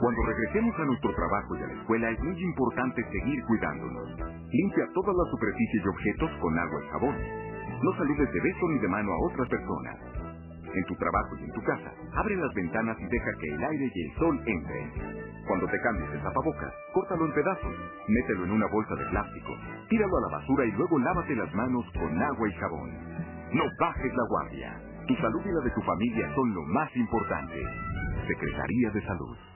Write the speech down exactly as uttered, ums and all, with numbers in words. Cuando regresemos a nuestro trabajo y a la escuela es muy importante seguir cuidándonos. Limpia todas las superficies y objetos con agua y jabón. No saludes de beso ni de mano a otras personas. En tu trabajo y en tu casa, abre las ventanas y deja que el aire y el sol entren. Cuando te cambies el tapabocas, córtalo en pedazos, mételo en una bolsa de plástico, tíralo a la basura y luego lávate las manos con agua y jabón. No bajes la guardia. Tu salud y la de tu familia son lo más importante. Secretaría de Salud.